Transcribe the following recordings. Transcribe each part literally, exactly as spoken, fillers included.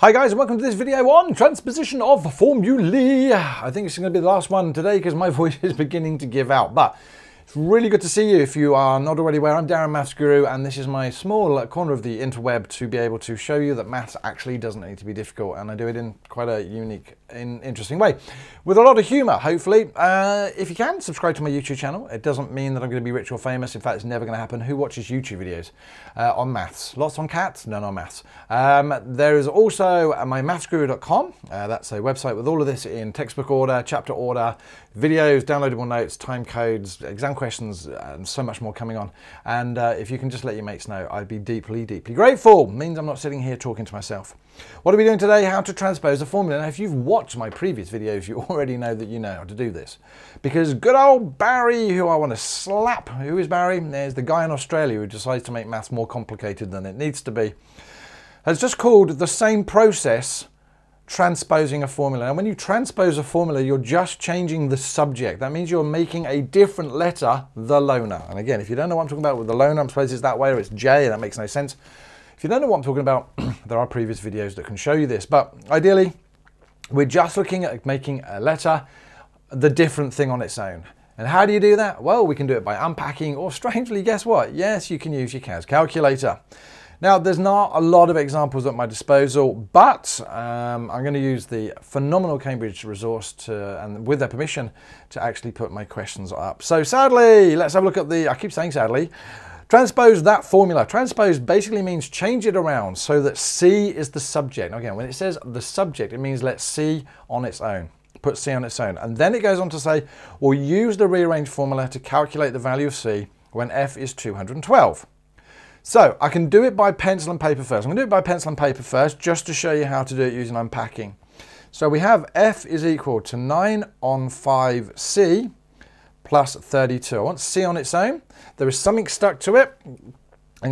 Hi guys, welcome to this video on transposition of formulae. I think it's going to be the last one today because my voice is beginning to give out, but it's really good to see you if you are not already aware. I'm Darren, Maths Guru, and this is my small corner of the interweb to be able to show you that maths actually doesn't need to be difficult, and I do it in quite a unique and interesting way with a lot of humour, hopefully. Uh, if you can, subscribe to my YouTube channel. It doesn't mean that I'm going to be rich or famous. In fact, it's never going to happen. Who watches YouTube videos uh, on maths? Lots on cats, none on maths. Um, there is also my Maths Guru dot com. Uh, that's a website with all of this in textbook order, chapter order, videos, downloadable notes, time codes, exam questions, questions and so much more coming on. And uh, if you can just let your mates know, I'd be deeply, deeply grateful. Means I'm not sitting here talking to myself. What are we doing today? How to transpose a formula. Now, if you've watched my previous videos, you already know that you know how to do this, because good old Barry, who I want to slap. Who is Barry? There's the guy in Australia who decides to make maths more complicated than it needs to be, has just called the same process transposing a formula. And when you transpose a formula, you're just changing the subject. That means you're making a different letter the loner. And again, if you don't know what I'm talking about with the loner, I'm supposed it's that way, or it's J, that makes no sense. If you don't know what I'm talking about, there are previous videos that can show you this. But ideally, we're just looking at making a letter the different thing on its own. And how do you do that? Well, we can do it by unpacking, or strangely, guess what? Yes, you can use your C A S calculator. Now, there's not a lot of examples at my disposal, but um, I'm going to use the phenomenal Cambridge resource to, and with their permission, to actually put my questions up. So sadly, let's have a look at the, I keep saying sadly, transpose that formula. Transpose basically means change it around so that C is the subject. Now again, when it says the subject, it means let C on its own. Put C on its own. And then it goes on to say, we'll use the rearranged formula to calculate the value of C when F is two hundred twelve. So I can do it by pencil and paper first. I'm going to do it by pencil and paper first, just to show you how to do it using unpacking. So we have F is equal to nine on five C plus thirty-two. I want C on its own. There is something stuck to it. I'm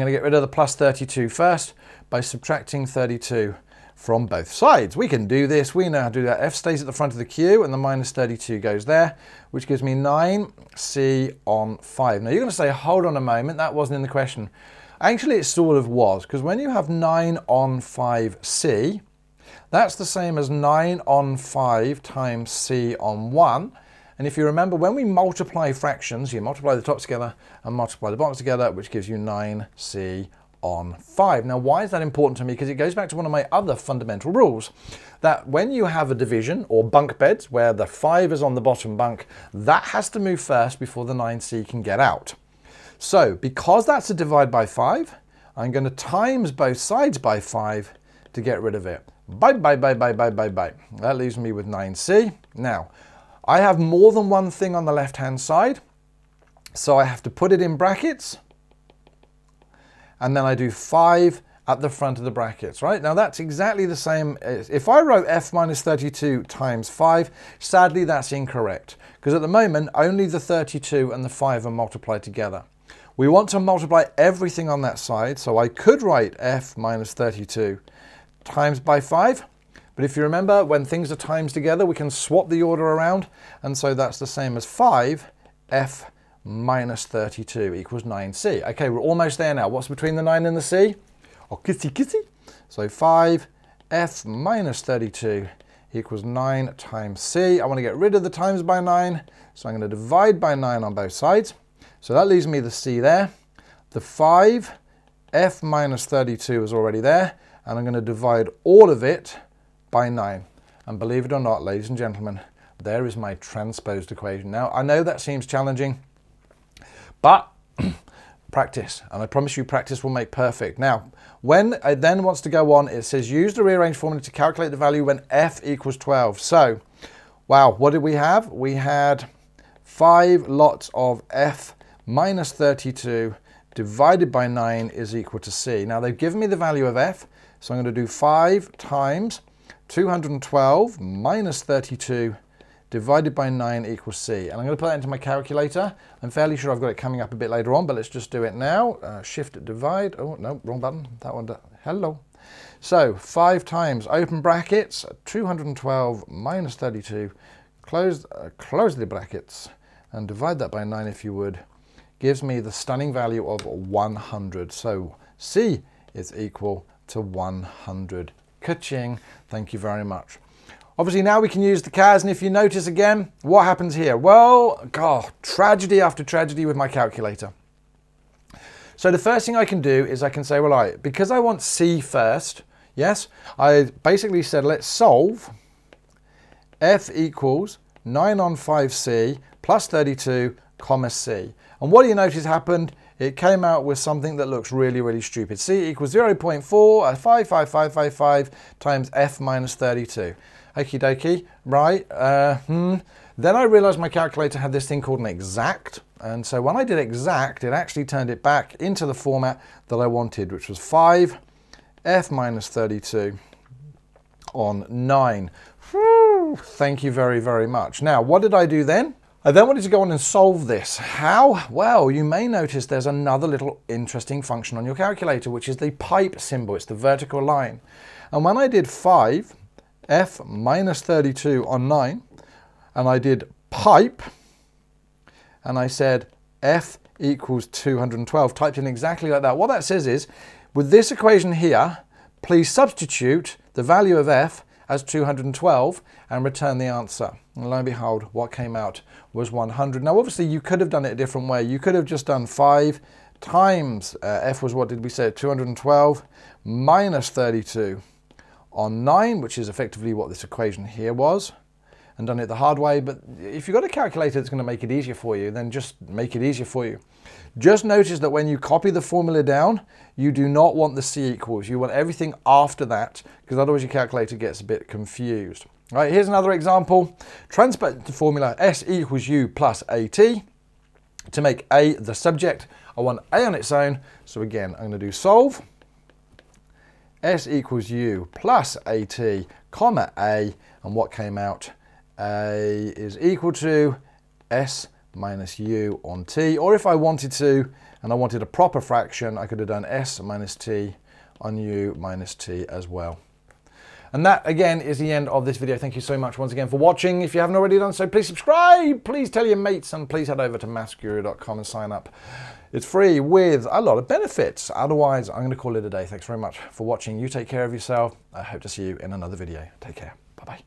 going to get rid of the plus thirty-two first by subtracting thirty-two from both sides. We can do this. We know how to do that. F stays at the front of the cube, and the minus thirty-two goes there, which gives me nine C on five. Now you're going to say, hold on a moment, that wasn't in the question. Actually, it sort of was, because when you have nine on five C, that's the same as nine on five times C on one. And if you remember, when we multiply fractions, you multiply the tops together and multiply the bottoms together, which gives you nine C on five. Now, why is that important to me? Because it goes back to one of my other fundamental rules, that when you have a division or bunk beds where the five is on the bottom bunk, that has to move first before the nine C can get out. So, because that's a divide by five, I'm going to times both sides by five to get rid of it. Bye, bye, bye, bye, bye, bye, bye. That leaves me with nine C. Now, I have more than one thing on the left-hand side, so I have to put it in brackets, and then I do five at the front of the brackets, right? Now, that's exactly the same. If I wrote F minus thirty-two times five, sadly, that's incorrect, because at the moment, only the thirty-two and the five are multiplied together. We want to multiply everything on that side, so I could write F minus thirty-two times by five, but if you remember, when things are times together, we can swap the order around, and so that's the same as five, F minus thirty-two equals nine C. Okay, we're almost there now. What's between the nine and the C? Oh, kissy, kissy. So five, F minus thirty-two equals nine times C. I want to get rid of the times by nine, so I'm going to divide by nine on both sides. So that leaves me the C there, the five, F minus thirty-two is already there, and I'm going to divide all of it by nine. And believe it or not, ladies and gentlemen, there is my transposed equation. Now, I know that seems challenging, but practice, and I promise you practice will make perfect. Now, when it then wants to go on, it says use the rearranged formula to calculate the value when F equals twelve. So, wow, what did we have? We had five lots of F minus thirty-two divided by nine is equal to C. Now they've given me the value of F, so I'm going to do five times two hundred twelve minus thirty-two divided by nine equals C. And I'm going to put that into my calculator. I'm fairly sure I've got it coming up a bit later on, but let's just do it now. Uh, shift divide. Oh, no, wrong button. That one. Hello. So five times open brackets, two hundred twelve minus thirty-two, close, uh, close the brackets, and divide that by nine if you would. Gives me the stunning value of one hundred. So C is equal to one hundred C. Ka-ching. Thank you very much. Obviously now we can use the C A S, and if you notice again, what happens here? Well, God, tragedy after tragedy with my calculator. So the first thing I can do is I can say, well, all right, because I want C first, yes, I basically said let's solve F equals nine on five C plus thirty-two comma C. And what do you notice happened? It came out with something that looks really, really stupid. C equals zero point four five five five five five times F minus thirty-two. Okie dokie, right, uh, hmm. Then I realized my calculator had this thing called an exact. And so when I did exact, it actually turned it back into the format that I wanted, which was five, F minus thirty-two on nine. Whew, thank you very, very much. Now, what did I do then? I then wanted to go on and solve this. How? Well, you may notice there's another little interesting function on your calculator, which is the pipe symbol. It's the vertical line. And when I did five, F minus thirty-two on nine, and I did pipe, and I said F equals two hundred twelve, typed in exactly like that. What that says is, with this equation here, please substitute the value of F as two hundred twelve and return the answer. And lo and behold, what came out was one hundred. Now obviously you could have done it a different way. You could have just done five times uh, F was, what did we say, two hundred twelve minus thirty-two on nine, which is effectively what this equation here was, and done it the hard way. But if you've got a calculator that's going to make it easier for you, then just make it easier for you. Just notice that when you copy the formula down, you do not want the C equals. You want everything after that, because otherwise your calculator gets a bit confused. All right, here's another example. Translate the formula S equals U plus A T. To make A the subject, I want A on its own. So again, I'm going to do solve. S equals U plus A T, comma A. And what came out? A is equal to S minus U on T. Or if I wanted to, and I wanted a proper fraction, I could have done S minus T on U minus T as well. And that, again, is the end of this video. Thank you so much once again for watching. If you haven't already done so, please subscribe, please tell your mates, and please head over to Maths Guru dot com and sign up. It's free with a lot of benefits. Otherwise, I'm going to call it a day. Thanks very much for watching. You take care of yourself. I hope to see you in another video. Take care. Bye-bye.